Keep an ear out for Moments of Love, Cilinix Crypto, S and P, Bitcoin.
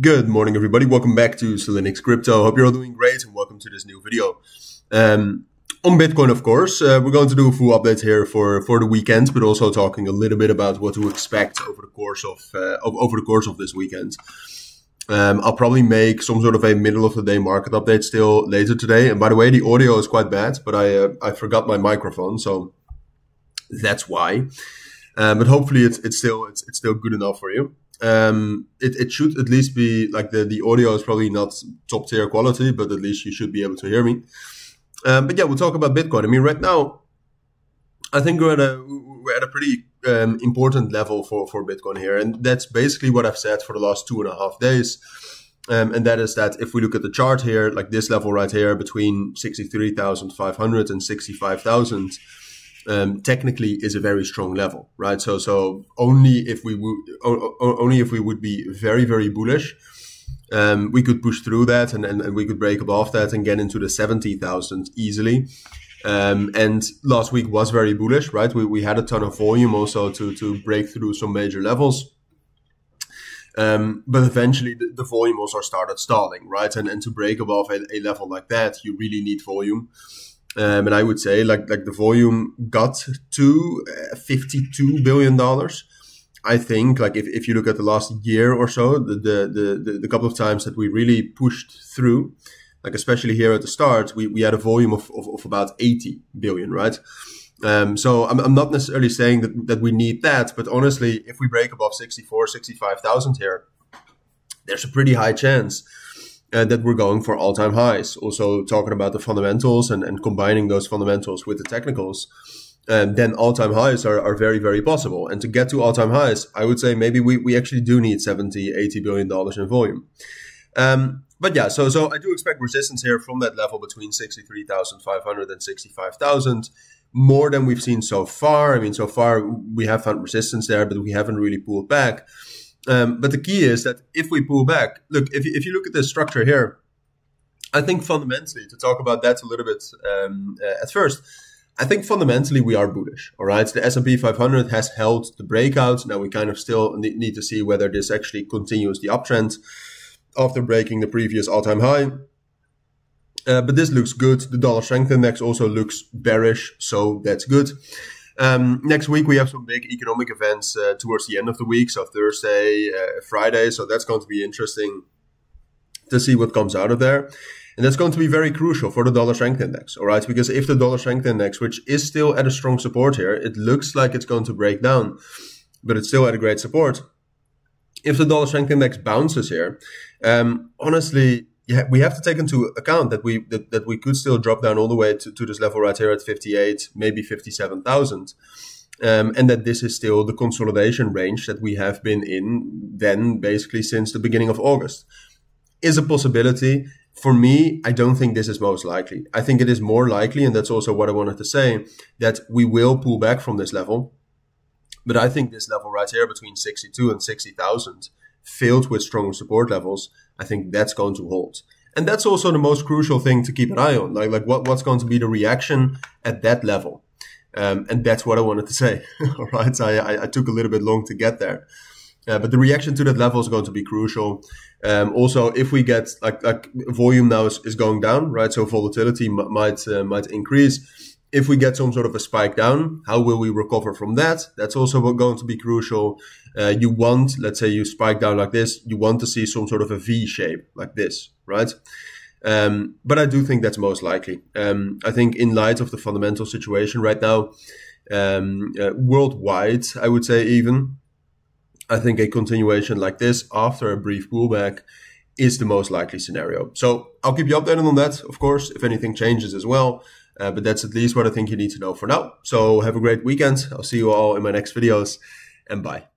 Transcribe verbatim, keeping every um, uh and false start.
Good morning, everybody. Welcome back to Cilinix Crypto. Hope you're all doing great and welcome to this new video. Um, on Bitcoin, of course, uh, we're going to do a full update here for, for the weekend, but also talking a little bit about what to expect over the course of, uh, over the course of this weekend. Um, I'll probably make some sort of a middle of the day market update still later today. And by the way, the audio is quite bad, but I, uh, I forgot my microphone, so that's why. Um, but hopefully it's, it's still, it's, it's still good enough for you. Um, it, it should at least be like the, the audio is probably not top tier quality, but at least you should be able to hear me. Um, but yeah, we'll talk about Bitcoin. I mean, right now, I think we're at a, we're at a pretty um, important level for, for Bitcoin here. And that's basically what I've said for the last two and a half days. Um, and that is that if we look at the chart here, like this level right here between sixty-three thousand five hundred and sixty-five thousand, Um, technically is a very strong level, right? So, so only if we would, only if we would be very, very bullish, um, we could push through that, and, and, and we could break above that and get into the seventy thousand easily. Um, and last week was very bullish, right? We, we had a ton of volume also to, to break through some major levels. Um, but eventually the, the volume also started stalling, right? And, and to break above a, a level like that, you really need volume. Um, and I would say like like the volume got to uh, fifty-two billion dollars. I think like if, if you look at the last year or so, the, the, the, the couple of times that we really pushed through, like especially here at the start, we, we had a volume of, of, of about eighty billion, right? Um, so I'm, I'm not necessarily saying that, that we need that, but honestly, if we break above sixty-four, sixty-five thousand here, there's a pretty high chance Uh, that we're going for all-time highs. Also talking about the fundamentals and, and combining those fundamentals with the technicals, um, then all-time highs are, are very, very possible. And to get to all-time highs, I would say maybe we, we actually do need seventy, eighty billion dollars in volume. Um, but yeah, so so I do expect resistance here from that level between sixty-three thousand five hundred and sixty-five thousand, more than we've seen so far. I mean, so far we have found resistance there, but we haven't really pulled back. Um, but the key is that if we pull back, look, if, if you look at the structure here, I think fundamentally, to talk about that a little bit um, uh, at first, I think fundamentally we are bullish, all right? The S and P five hundred has held the breakout. Now we kind of still need to see whether this actually continues the uptrend after breaking the previous all-time high. Uh, but this looks good. The dollar strength index also looks bearish, so that's good. Um, next week, we have some big economic events uh, towards the end of the week, so Thursday, uh, Friday. So that's going to be interesting to see what comes out of there. And that's going to be very crucial for the dollar strength index, all right? Because if the dollar strength index, which is still at a strong support here, it looks like it's going to break down, but it's still at a great support. If the dollar strength index bounces here, um, honestly, yeah, we have to take into account that we that, that we could still drop down all the way to, to this level right here at fifty-eight, maybe fifty-seven thousand, um, and that this is still the consolidation range that we have been in then basically since the beginning of August. Is a possibility. For me, I don't think this is most likely. I think it is more likely, and that's also what I wanted to say, that we will pull back from this level. But I think this level right here between sixty-two and sixty thousand, filled with strong support levels, I think that's going to hold. And that's also the most crucial thing to keep an eye on, like, like what, what's going to be the reaction at that level. Um, and that's what I wanted to say, all right? I, I, I took a little bit long to get there. Uh, but the reaction to that level is going to be crucial. Um, also, if we get, like, like volume now is, is going down, right? So volatility m might, uh, might increase. If we get some sort of a spike down, how will we recover from that? That's also going to be crucial. Uh, you want, let's say you spike down like this, you want to see some sort of a V shape like this, right? Um, but I do think that's most likely. Um, I think in light of the fundamental situation right now, um, uh, worldwide, I would say even, I think a continuation like this after a brief pullback is the most likely scenario. So I'll keep you updated on that, of course, if anything changes as well. Uh, but that's at least what I think you need to know for now. So have a great weekend. I'll see you all in my next videos, and bye.